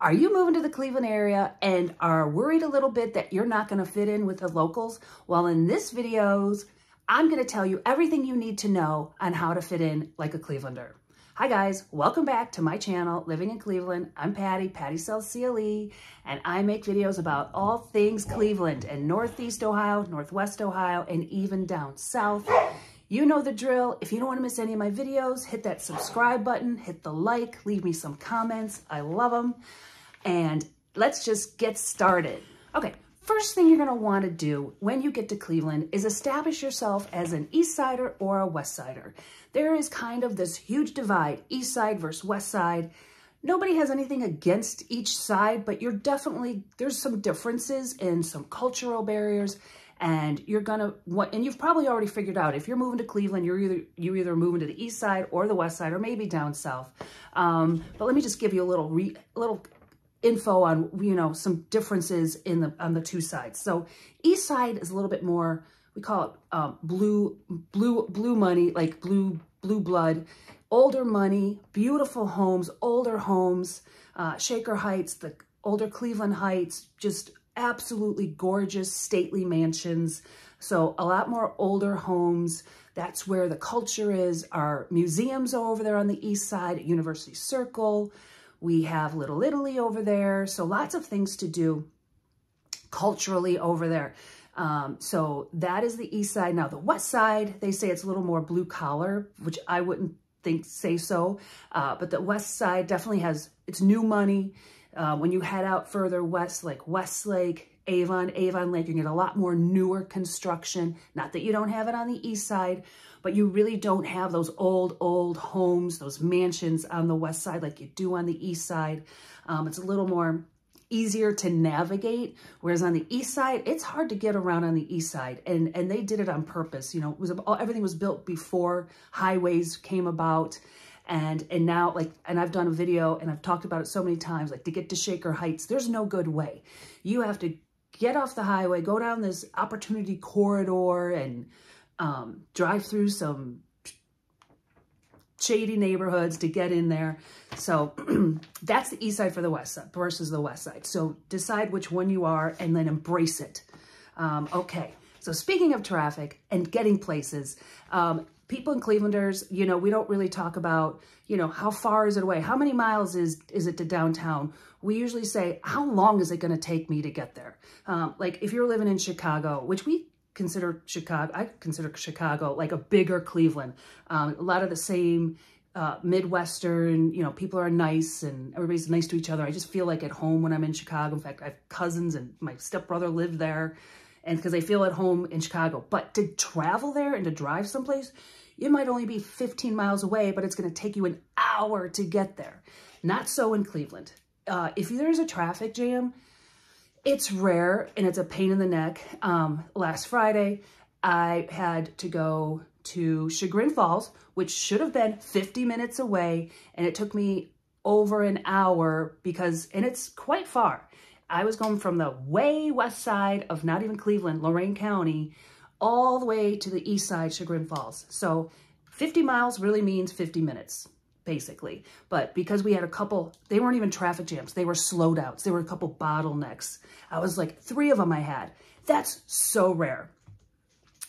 are you moving to the Cleveland area and are worried a little bit that you're not going to fit in with the locals? Well, in this video, I'm going to tell you everything you need to know on how to fit in like a Clevelander. Hi guys, welcome back to my channel, Living in Cleveland. I'm Patty, Patty sells CLE, and I make videos about all things Cleveland and Northeast Ohio, Northwest Ohio, and even down south. You know the drill. If you don't want to miss any of my videos, hit that subscribe button, hit the like, leave me some comments. I love them. And let's just get started. Okay, first thing you're going to want to do when you get to Cleveland is establish yourself as an East Sider or a West Sider. There is kind of this huge divide, East Side versus West Side. Nobody has anything against each side, but you're definitely, there's some differences and some cultural barriers, and you're gonna want, and you've probably already figured out if you're moving to Cleveland, you're either moving to the East Side or the West Side or maybe down south. But let me just give you a little info on, you know, some differences in the on the two sides. So East Side is a little bit more, we call it blue money, like blue blood, older money, beautiful homes, older homes, Shaker Heights, the older Cleveland Heights, just absolutely gorgeous, stately mansions. So a lot more older homes. That's where the culture is. Our museums are over there on the East Side at University Circle. We have Little Italy over there. So lots of things to do culturally over there. So that is the East Side. Now the West Side, they say it's a little more blue collar, which I wouldn't say so. But the West Side definitely has, it's new money. When you head out further west, like Westlake, Avon Lake, you get a lot more newer construction. Not that you don't have it on the East Side, but you really don't have those old homes, those mansions on the West Side like you do on the East Side. It's a little more easier to navigate, whereas on the East Side, it's hard to get around on the East Side, and they did it on purpose. You know, it was everything was built before highways came about, and now, like, and I've done a video and I've talked about it so many times, like, to get to Shaker Heights, there's no good way. You have to get off the highway, go down this opportunity corridor, and drive through some shady neighborhoods to get in there. So that's the East Side for the West Side versus the West Side. So decide which one you are and then embrace it. Okay. So speaking of traffic and getting places, people in Clevelanders, you know, we don't really talk about, you know, how far is it away? How many miles is it to downtown? We usually say, how long is it going to take me to get there? Like if you're living in Chicago, which we consider Chicago, I consider Chicago like a bigger Cleveland. A lot of the same Midwestern, you know, people are nice and everybody's nice to each other. I just feel like at home when I'm in Chicago. In fact, I have cousins and my stepbrother lived there, and because I feel at home in Chicago. But to travel there and to drive someplace, you might only be 15 miles away, but it's going to take you an hour to get there. Not so in Cleveland. If there's a traffic jam, it's rare and it's a pain in the neck. Last Friday, I had to go to Chagrin Falls, which should have been 50 minutes away, and it took me over an hour because, and it's quite far. I was going from the way west side of not even Cleveland, Lorain County, all the way to the east side, Chagrin Falls. So 50 miles really means 50 minutes, basically. But because we had a couple, they weren't even traffic jams. They were slowdowns. There were a couple bottlenecks. I was like, 3 of them I had. That's so rare.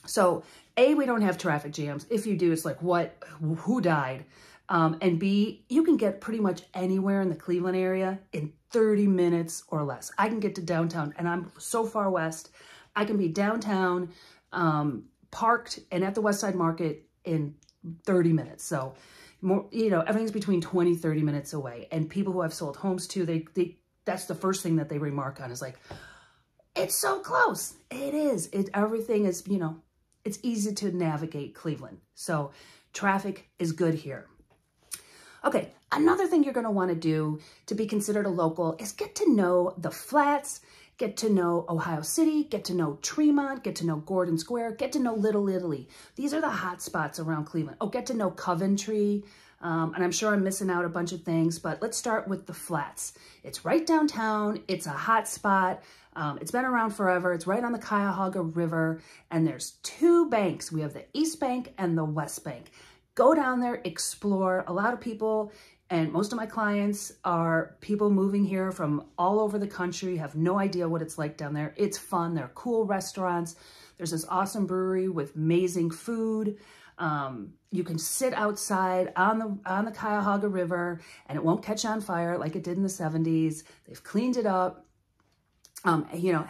So A, we don't have traffic jams. If you do, it's like, what, who died? And B, you can get pretty much anywhere in the Cleveland area in 30 minutes or less. I can get to downtown, and I'm so far west. I can be downtown, parked, and at the West Side Market in 30 minutes. So, more, you know, everything's between 20, 30 minutes away. And people who I've sold homes to, they that's the first thing that they remark on is like, it's so close. It is. Everything is, you know, it's easy to navigate Cleveland. So traffic is good here. Okay, another thing you're going to want to do to be considered a local is get to know the flats, get to know Ohio City, get to know Tremont, get to know Gordon Square, get to know Little Italy. These are the hot spots around Cleveland. Oh, get to know Coventry, and I'm sure I'm missing out a bunch of things, but let's start with the flats. It's right downtown. It's a hot spot. It's been around forever. It's right on the Cuyahoga River, and there's 2 banks. We have the East Bank and the West Bank. Go down there, explore. A lot of people And most of my clients are people moving here from all over the country, have no idea what it's like down there. It's fun. They're cool restaurants. There's this awesome brewery with amazing food. You can sit outside on the Cuyahoga River and it won't catch on fire like it did in the 70s. They've cleaned it up. You know,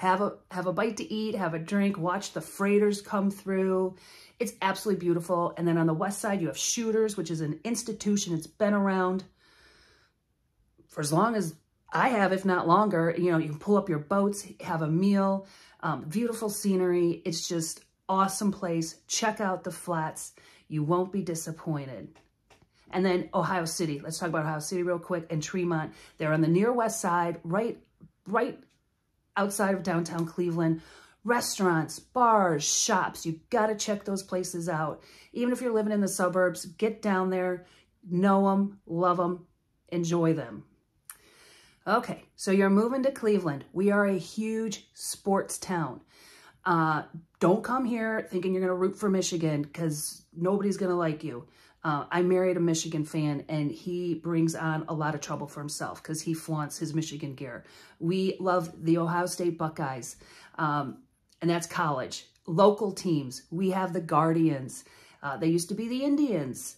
have a bite to eat, have a drink, watch the freighters come through. It's absolutely beautiful. And then on the west side, you have Shooters, which is an institution. It's been around for as long as I have, if not longer. You know, you can pull up your boats, have a meal, beautiful scenery. It's just awesome place. Check out the flats. You won't be disappointed. And then Ohio City. Let's talk about Ohio City real quick. And Tremont. They're on the near west side, right outside of downtown Cleveland. Restaurants, bars, shops, you got to check those places out. Even if you're living in the suburbs, get down there, know them, love them, enjoy them. Okay, so you're moving to Cleveland. We are a huge sports town. Don't come here thinking you're going to root for Michigan because nobody's going to like you. I married a Michigan fan, and he brings on a lot of trouble for himself because he flaunts his Michigan gear. We love the Ohio State Buckeyes, and that's college. Local teams, we have the Guardians. They used to be the Indians.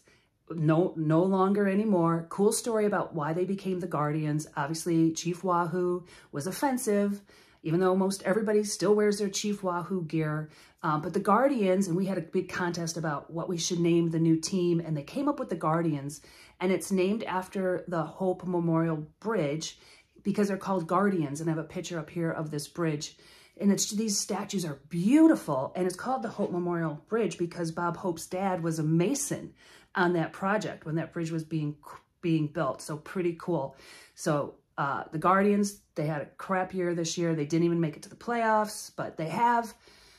No longer anymore. Cool story about why they became the Guardians. Obviously, Chief Wahoo was offensive, even though most everybody still wears their Chief Wahoo gear. But the Guardians, and we had a big contest about what we should name the new team, and they came up with the Guardians, and it's named after the Hope Memorial Bridge because they're called Guardians, and I have a picture up here of this bridge. And it's, these statues are beautiful, and it's called the Hope Memorial Bridge because Bob Hope's dad was a mason on that project when that bridge was being built, so pretty cool. So the Guardians, they had a crap year this year. They didn't even make it to the playoffs, but they have.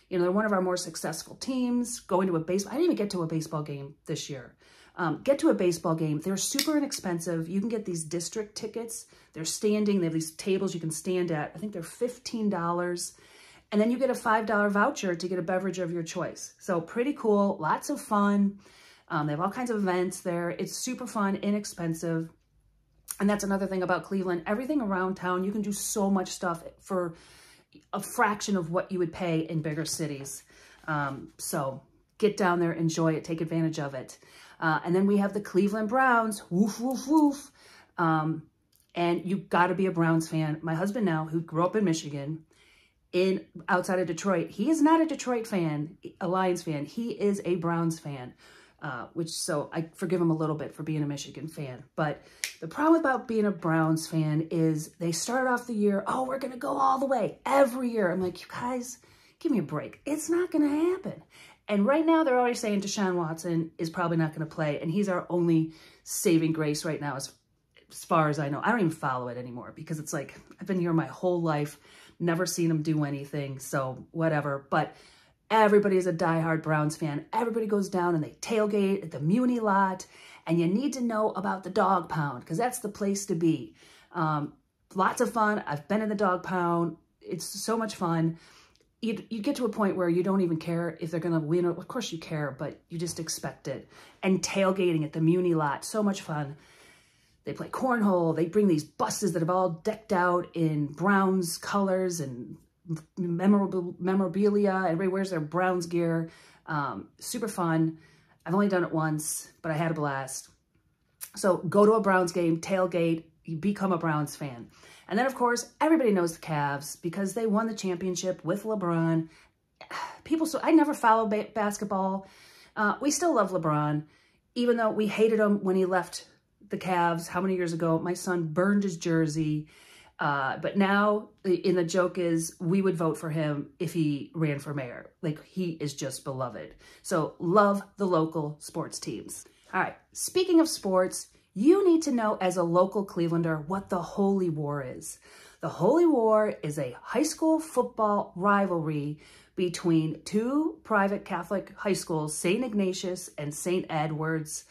You know, they're one of our more successful teams. Going to a baseball. I didn't even get to a baseball game this year. Get to a baseball game. They're super inexpensive. You can get these district tickets. They're standing. They have these tables you can stand at. I think they're $15. And then you get a $5 voucher to get a beverage of your choice. So pretty cool. Lots of fun. They have all kinds of events there. It's super fun, inexpensive. And that's another thing about Cleveland. Everything around town, you can do so much stuff for a fraction of what you would pay in bigger cities. So get down there, enjoy it, take advantage of it. And then we have the Cleveland Browns. Woof, woof, woof. And you got to be a Browns fan. My husband now, who grew up in Michigan, outside of Detroit, he is not a Detroit fan, a Lions fan. He is a Browns fan. So I forgive him a little bit for being a Michigan fan. But the problem about being a Browns fan is they start off the year, oh, we're going to go all the way every year. I'm like, you guys, give me a break. It's not going to happen. And right now they're already saying Deshaun Watson is probably not going to play. And he's our only saving grace right now as far as I know. I don't even follow it anymore because it's like I've been here my whole life, never seen him do anything. So whatever. But everybody is a diehard Browns fan. Everybody goes down and they tailgate at the Muni lot. And you need to know about the Dog Pound because that's the place to be. Lots of fun. I've been in the Dog Pound. It's so much fun. You get to a point where you don't even care if they're going to win. Of course you care, but you just expect it. And tailgating at the Muni lot. So much fun. They play cornhole. They bring these buses that are all decked out in Browns colors and memorabilia. Everybody wears their Browns gear. Super fun. I've only done it once, but I had a blast. So go to a Browns game, tailgate, you become a Browns fan. And then, of course, everybody knows the Cavs because they won the championship with LeBron. I never follow basketball. We still love LeBron, even though we hated him when he left the Cavs how many years ago. My son burned his jersey. But now, in the joke is, we would vote for him if he ran for mayor. Like, he is just beloved. So, love the local sports teams. All right, speaking of sports, you need to know as a local Clevelander what the Holy War is. The Holy War is a high school football rivalry between two private Catholic high schools, St. Ignatius and St. Edwards.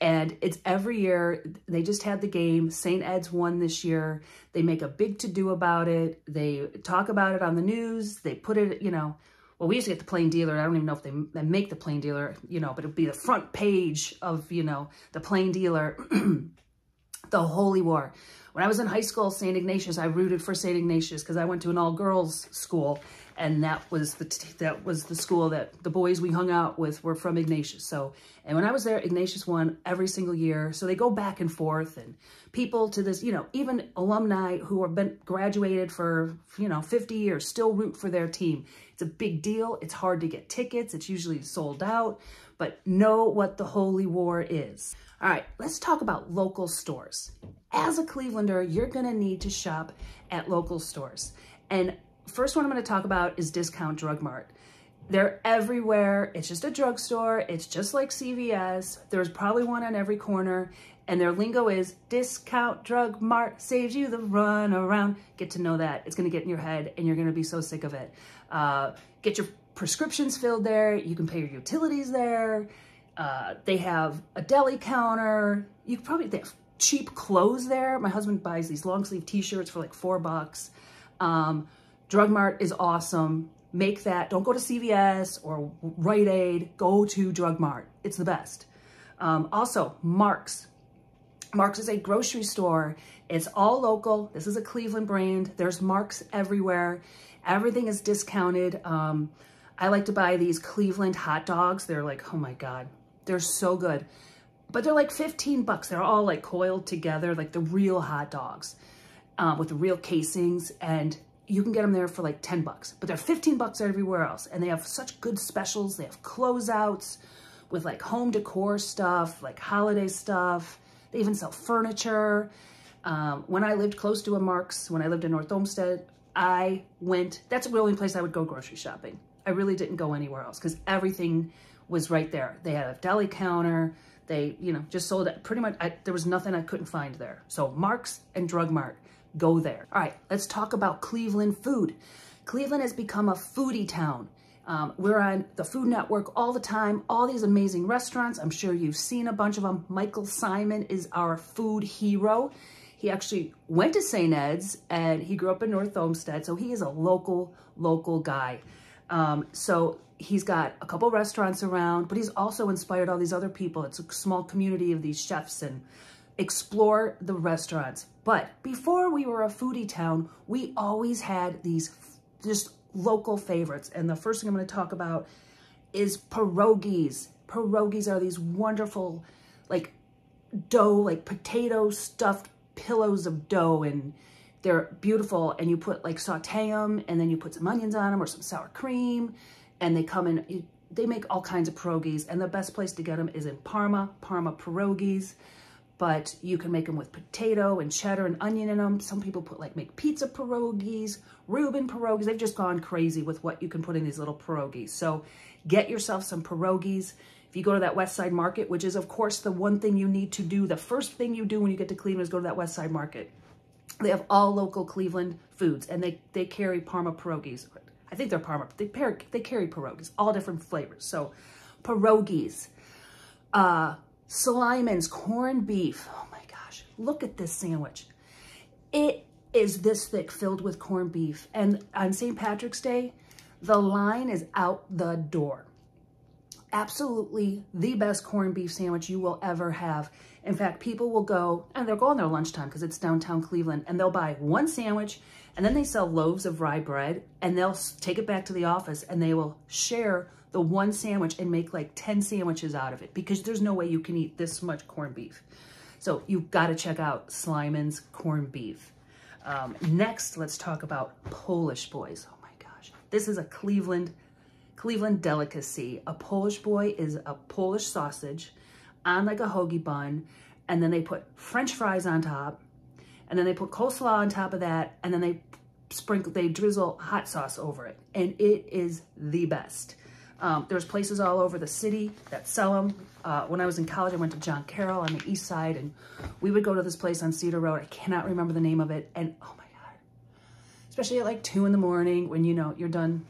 And it's every year. They just had the game. St. Ed's won this year. They make a big to-do about it. They talk about it on the news. They put it, you know, Well, we used to get the Plain Dealer. I don't even know if they make the Plain Dealer, you know, but it'd be the front page of, you know, the Plain Dealer, the Holy War. When I was in high school, St. Ignatius, I rooted for St. Ignatius because I went to an all-girls school, and that was the school that the boys we hung out with were from Ignatius. So, and when I was there, Ignatius won every single year. So they go back and forth, and people to this, you know, even alumni who have been graduated for, you know, 50 years still root for their team. It's a big deal. It's hard to get tickets. It's usually sold out, but know what the Holy War is. All right, let's talk about local stores. As a Clevelander, you're gonna need to shop at local stores. And first one I'm gonna talk about is Discount Drug Mart. They're everywhere. It's just a drugstore. It's just like CVS. There's probably one on every corner. And their lingo is Discount Drug Mart saves you the run around. Get to know that. It's gonna get in your head and you're gonna be so sick of it. Get your prescriptions filled there. You can pay your utilities there. They have a deli counter. You could probably, they have cheap clothes there. My husband buys these long sleeve t-shirts for like $4. Drug Mart is awesome. Make that, don't go to CVS or Rite Aid, go to Drug Mart. It's the best. Also, Mark's. Mark's is a grocery store. It's all local. This is a Cleveland brand. There's Mark's everywhere. Everything is discounted. I like to buy these Cleveland hot dogs. They're like, oh my God, they're so good. But they're like $15. They're all like coiled together, like the real hot dogs with the real casings. And you can get them there for like $10, but they're $15 everywhere else. And they have such good specials. They have closeouts with like home decor stuff, like holiday stuff. They even sell furniture. When I lived close to a Mark's, when I lived in North Olmsted, I went, that's the only place I would go grocery shopping. I really didn't go anywhere else because everything was right there. They had a deli counter. They, you know, just sold it. Pretty much, there was nothing I couldn't find there. So Mark's and Drug Mart, go there. All right, let's talk about Cleveland food. Cleveland has become a foodie town. We're on the Food Network all the time. All these amazing restaurants. I'm sure you've seen a bunch of them. Michael Simon is our food hero. He actually went to St. Ed's and he grew up in North Olmsted. So he is a local guy. So he's got a couple restaurants around, but he's also inspired all these other people. It's a small community of these chefs and explore the restaurants. But before we were a foodie town, we always had these just local favorites. And the first thing I'm going to talk about is pierogies. Pierogies are these wonderful, like dough, like potato stuffed pillows of dough, and they're beautiful, and you put like saute them, and then you put some onions on them or some sour cream, and they come in, they make all kinds of pierogies, and the best place to get them is in Parma pierogies, but you can make them with potato and cheddar and onion in them. Some people put like make pizza pierogies, Reuben pierogies. They've just gone crazy with what you can put in these little pierogies. So get yourself some pierogies. If you go to that West Side Market, which is of course the one thing you need to do, the first thing you do when you get to Cleveland is go to that West Side Market. They have all local Cleveland foods, and they carry Parma pierogies. I think they're Parma. They carry pierogies, all different flavors. So pierogies, Slyman's corned beef. Oh my gosh, look at this sandwich. It is this thick, filled with corned beef. And on St. Patrick's Day, the line is out the door. Absolutely the best corned beef sandwich you will ever have. In fact, people will go, and they'll go on their lunchtime because it's downtown Cleveland, and they'll buy one sandwich, and then they sell loaves of rye bread, and they'll take it back to the office, and they will share the one sandwich and make like 10 sandwiches out of it because there's no way you can eat this much corned beef. So you've got to check out Slyman's corned beef. Next, let's talk about Polish boys. Oh my gosh. This is a Cleveland delicacy. A Polish boy is a Polish sausage on like a hoagie bun, and then they put French fries on top, and then they put coleslaw on top of that, and then they drizzle hot sauce over it, and it is the best. There's places all over the city that sell them. When I was in college, I went to John Carroll on the east side, and we would go to this place on Cedar Road. I cannot remember the name of it, and oh my God, especially at like 2 in the morning when you know you're done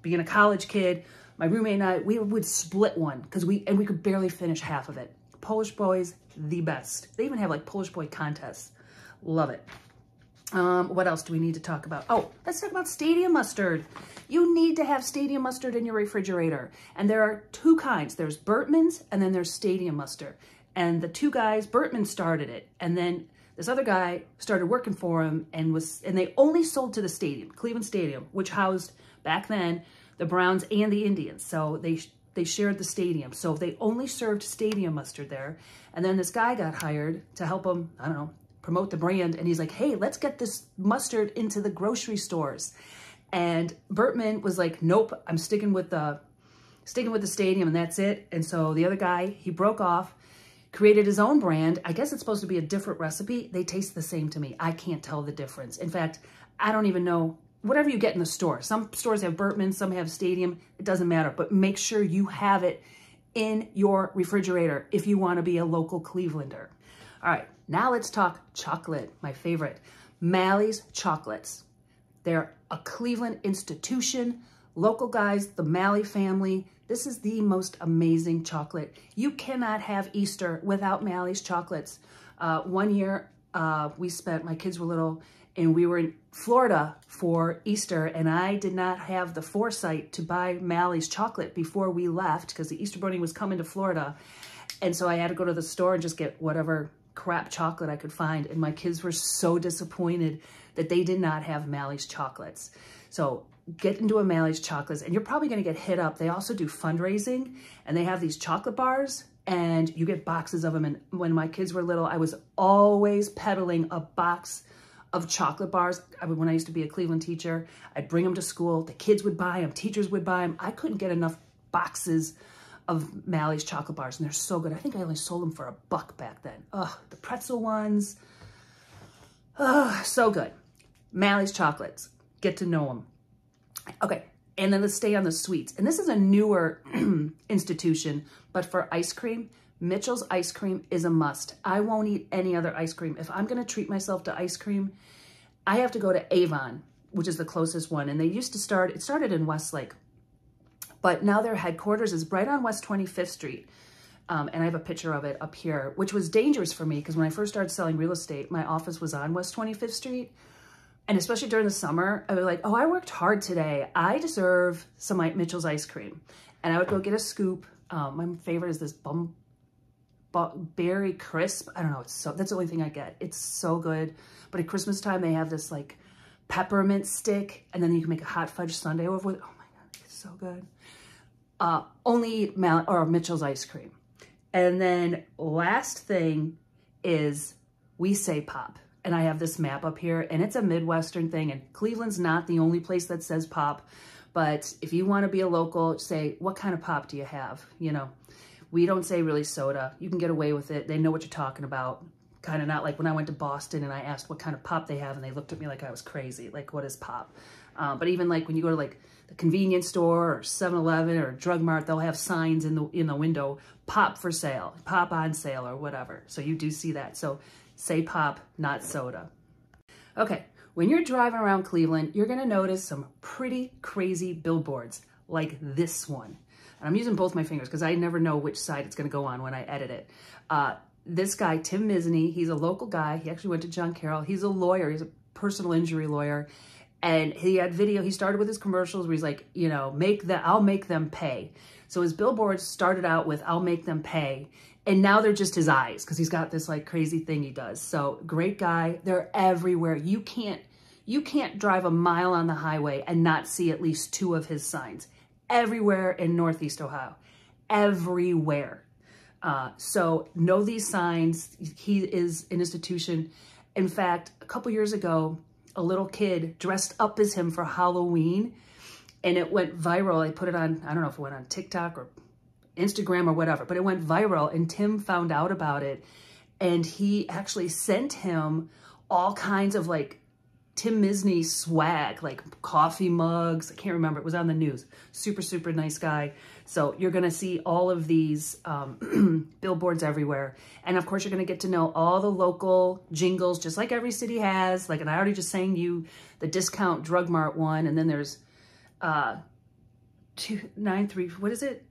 being a college kid, my roommate and I, we would split one because we could barely finish half of it. Polish boys, the best. They even have like Polish boy contests. Love it. What else do we need to talk about? Oh, let's talk about stadium mustard. You need to have stadium mustard in your refrigerator. And there are two kinds. There's Burtman's and then there's stadium mustard. And the two guys, Burtman started it. And then this other guy started working for him and they only sold to the stadium, Cleveland Stadium, which housed back then the Browns and the Indians. So they shared the stadium. So they only served stadium mustard there. And then this guy got hired to help him, I don't know, promote the brand. And he's like, hey, let's get this mustard into the grocery stores. And Burtman was like, nope, I'm sticking with the stadium and that's it. And so the other guy, he broke off, created his own brand. I guess it's supposed to be a different recipe. They taste the same to me. I can't tell the difference. In fact, I don't even know. Whatever you get in the store. Some stores have Burtman, some have stadium. It doesn't matter, but make sure you have it in your refrigerator if you want to be a local Clevelander. All right, now let's talk chocolate, my favorite. Malley's Chocolates. They're a Cleveland institution. Local guys, the Malley family. This is the most amazing chocolate. You cannot have Easter without Malley's Chocolates. One year, we spent, my kids were little, and we were in Florida for Easter, and I did not have the foresight to buy Malley's chocolate before we left because the Easter Bunny was coming to Florida. And so I had to go to the store and just get whatever crap chocolate I could find. And my kids were so disappointed that they did not have Malley's chocolates. So get into a Malley's chocolates, and you're probably going to get hit up. They also do fundraising, and they have these chocolate bars, and you get boxes of them. And when my kids were little, I was always peddling a box of chocolate bars. When I used to be a Cleveland teacher, I'd bring them to school. The kids would buy them. Teachers would buy them. I couldn't get enough boxes of Malley's chocolate bars, and they're so good. I think I only sold them for $1 back then. Ugh, the pretzel ones. Ugh, so good. Malley's chocolates. Get to know them. Okay, and then let's stay on the sweets. And this is a newer institution, but for ice cream, Mitchell's ice cream is a must. I won't eat any other ice cream. If I'm gonna treat myself to ice cream, I have to go to Avon, which is the closest one. And they used to start, it started in Westlake, but now their headquarters is right on West 25th Street. And I have a picture of it up here, which was dangerous for me because when I first started selling real estate, my office was on West 25th Street. And especially during the summer, I was like, oh, I worked hard today. I deserve some Mitchell's ice cream. And I would go get a scoop. My favorite is this berry crisp. I don't know. It's so, that's the only thing I get. It's so good. But at Christmas time, they have this like peppermint stick, and then you can make a hot fudge sundae over with. Oh my God, it's so good. Only eat Mitchell's ice cream. And then last thing is We Say Pop. And I have this map up here, and it's a Midwestern thing, and Cleveland's not the only place that says pop. But if you want to be a local, say, what kind of pop do you have? You know, we don't say really soda. You can get away with it. They know what you're talking about. Kind of not like when I went to Boston and I asked what kind of pop they have, and they looked at me like I was crazy. Like, what is pop? But even like when you go to like the convenience store or 7-Eleven or Drug Mart, they'll have signs in the window, pop for sale, pop on sale or whatever. So you do see that. So say pop, not soda. Okay, when you're driving around Cleveland, you're going to notice some pretty crazy billboards like this one. And I'm using both my fingers because I never know which side it's going to go on when I edit it. This guy, Tim Misney, he's a local guy. He actually went to John Carroll. He's a lawyer. He's a personal injury lawyer. And he had video. He started with his commercials where he's like, you know, I'll make them pay. So his billboards started out with I'll make them pay. And now they're just his eyes because he's got this like crazy thing he does. So great guy. They're everywhere. You can't drive a mile on the highway and not see at least two of his signs. Everywhere in Northeast Ohio, everywhere. So know these signs. He is an institution. In fact, a couple years ago, a little kid dressed up as him for Halloween and it went viral. I put it on, I don't know if it went on TikTok or Instagram or whatever, but it went viral and Tim found out about it and he actually sent him all kinds of like Tim Misney swag, like coffee mugs. I can't remember. It was on the news. Super, super nice guy. So you're going to see all of these billboards everywhere. And of course, you're going to get to know all the local jingles, just like every city has. Like, and I already just sang you the Discount Drug Mart one. And then there's 293, what is it?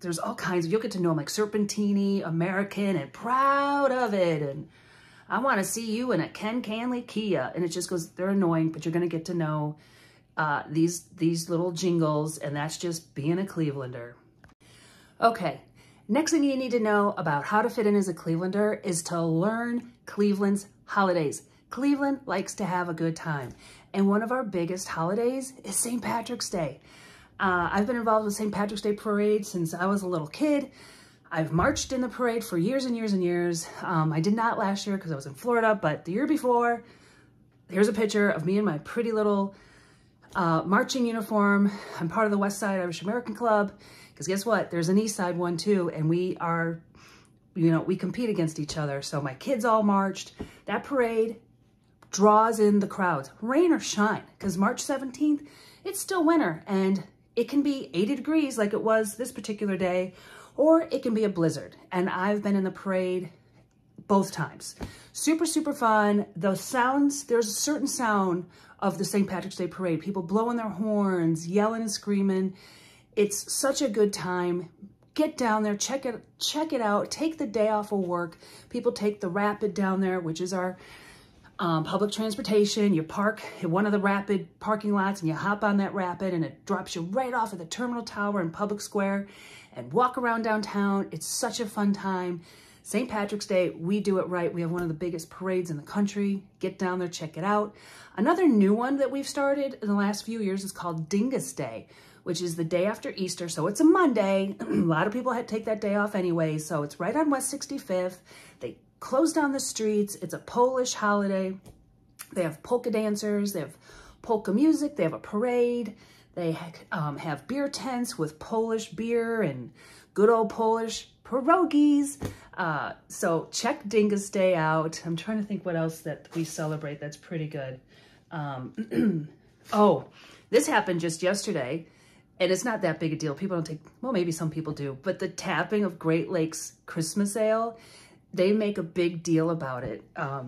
There's all kinds of, you'll get to know them, like Serpentini, American, and Proud of It. And I want to see you in a Ken Canley Kia. And it just goes, they're annoying, but you're going to get to know these little jingles, and that's just being a Clevelander. Okay, next thing you need to know about how to fit in as a Clevelander is to learn Cleveland's holidays. Cleveland likes to have a good time. And one of our biggest holidays is St. Patrick's Day. I've been involved with St. Patrick's Day parade since I was a little kid. I've marched in the parade for years and years and years. I did not last year because I was in Florida, but the year before, here's a picture of me in my pretty little marching uniform. I'm part of the West Side Irish American Club, because guess what? There's an East Side one too, and we are, you know, we compete against each other. So my kids all marched. That parade draws in the crowds, rain or shine, because March 17th, it's still winter, and it can be 80 degrees like it was this particular day, or it can be a blizzard. And I've been in the parade both times. Super, super fun. The sounds, there's a certain sound of the St. Patrick's Day parade. People blowing their horns, yelling and screaming. It's such a good time. Get down there, check it out. Take the day off of work. People take the rapid down there, which is our public transportation. You park at one of the rapid parking lots and you hop on that rapid, and it drops you right off at the Terminal Tower in Public Square, and walk around downtown. It's such a fun time. St. Patrick's Day, we do it right. We have one of the biggest parades in the country. Get down there, check it out. Another new one that we've started in the last few years is called Dingus Day, which is the day after Easter, so it's a Monday. A lot of people had take that day off anyway, so it's right on West 65th. They close down the streets. It's a Polish holiday. They have polka dancers. They have polka music. They have a parade. They have beer tents with Polish beer and good old Polish pierogies. So check Dingus Day out. I'm trying to think what else that we celebrate that's pretty good. Oh, this happened just yesterday, and it's not that big a deal. People don't take, well, maybe some people do, but the tapping of Great Lakes Christmas Ale, they make a big deal about it.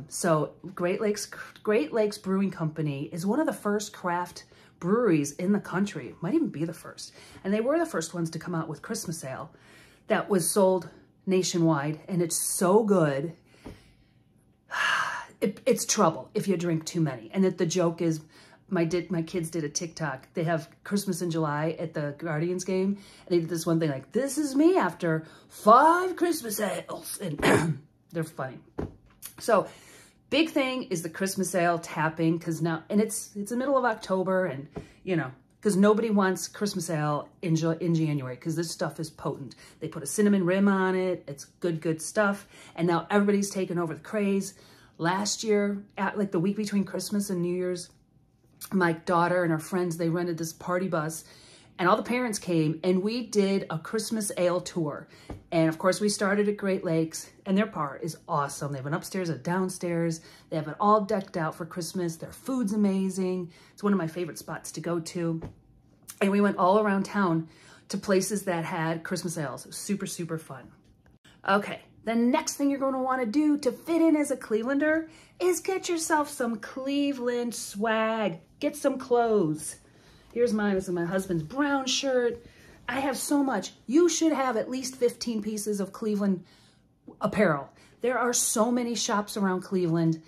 So Great Lakes Brewing Company is one of the first craft breweries in the country, might even be the first. And they were the first ones to come out with Christmas ale that was sold nationwide. And it's so good. It's trouble if you drink too many. And the joke is, my kids did a TikTok. They have Christmas in July at the Guardians game. And they did this one thing like, this is me after 5 Christmas ales. And they're funny. So big thing is the Christmas ale tapping, because now, and it's the middle of October, and you know, because nobody wants Christmas ale in January, because this stuff is potent. They put a cinnamon rim on it. It's good stuff. And now everybody's taken over the craze. Last year, at like the week between Christmas and New Year's, my daughter and her friends, they rented this party bus, and all the parents came, and we did a Christmas ale tour. And of course we started at Great Lakes, and their bar is awesome. They have an upstairs and downstairs. They have it all decked out for Christmas. Their food's amazing. It's one of my favorite spots to go to. And we went all around town to places that had Christmas ales. It was super, super fun. Okay, the next thing you're gonna wanna do to fit in as a Clevelander is get yourself some Cleveland swag. Get some clothes. Here's mine. This is my husband's brown shirt. I have so much. You should have at least 15 pieces of Cleveland apparel. There are so many shops around Cleveland,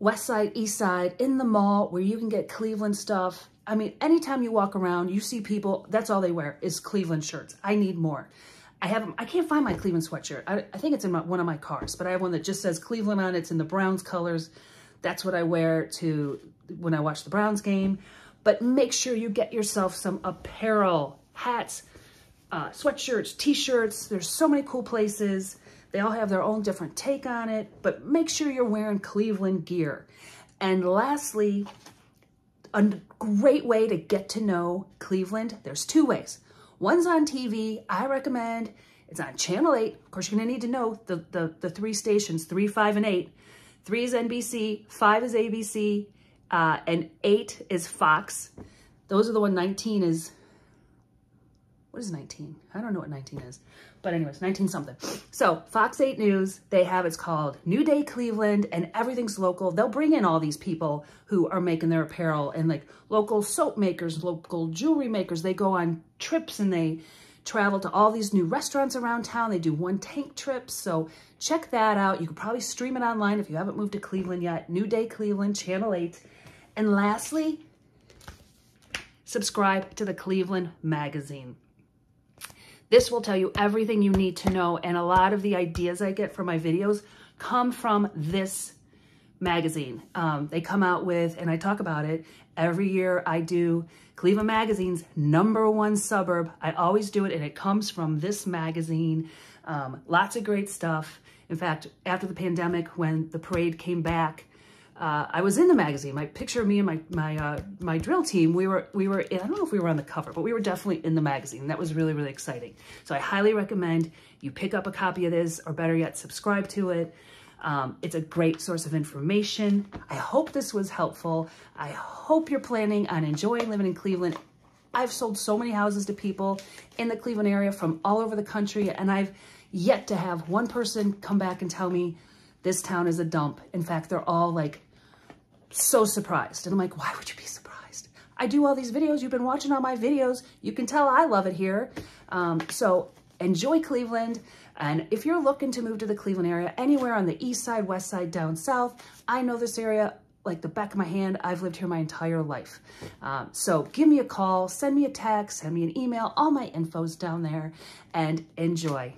West Side, East Side, in the mall, where you can get Cleveland stuff. I mean, anytime you walk around, you see people, that's all they wear is Cleveland shirts. I need more. I can't find my Cleveland sweatshirt. I think it's in one of my cars, but I have one that just says Cleveland on it. It's in the Browns colors. That's what I wear to when I watch the Browns game. But make sure you get yourself some apparel, hats, sweatshirts, t-shirts. There's so many cool places. They all have their own different take on it, but make sure you're wearing Cleveland gear. And lastly, a great way to get to know Cleveland, there's two ways. One's on TV, I recommend. It's on Channel 8. Of course, you're gonna need to know the three stations, 3, 5, and 8. 3 is NBC, 5 is ABC, and 8 is Fox. Those are the one. 19 is, what is 19? I don't know what 19 is, but anyways, 19 something. So Fox 8 News, they have, it's called New Day Cleveland, and everything's local. They'll bring in all these people who are making their apparel, and like local soap makers, local jewelry makers. They go on trips and they travel to all these new restaurants around town. They do one tank trips, so check that out. You can probably stream it online if you haven't moved to Cleveland yet. New Day Cleveland, Channel 8. And lastly, subscribe to the Cleveland Magazine. This will tell you everything you need to know, and a lot of the ideas I get from my videos come from this magazine. They come out with, and I talk about it, every year I do Cleveland Magazine's #1 suburb. I always do it, and it comes from this magazine. Lots of great stuff. In fact, after the pandemic, when the parade came back, I was in the magazine. My picture of me and my drill team, we were I don't know if we were on the cover, but we were definitely in the magazine. That was really, really exciting. So I highly recommend you pick up a copy of this, or better yet, subscribe to it. It's a great source of information. I hope this was helpful. I hope you're planning on enjoying living in Cleveland. I've sold so many houses to people in the Cleveland area from all over the country, and I've yet to have one person come back and tell me, this town is a dump. In fact, they're all like so surprised. And I'm like, why would you be surprised? I do all these videos. You've been watching all my videos. You can tell I love it here. So enjoy Cleveland. And if you're looking to move to the Cleveland area, anywhere on the east side, west side, down south, I know this area like the back of my hand. I've lived here my entire life. So give me a call, send me a text, send me an email. All my info's down there, and enjoy.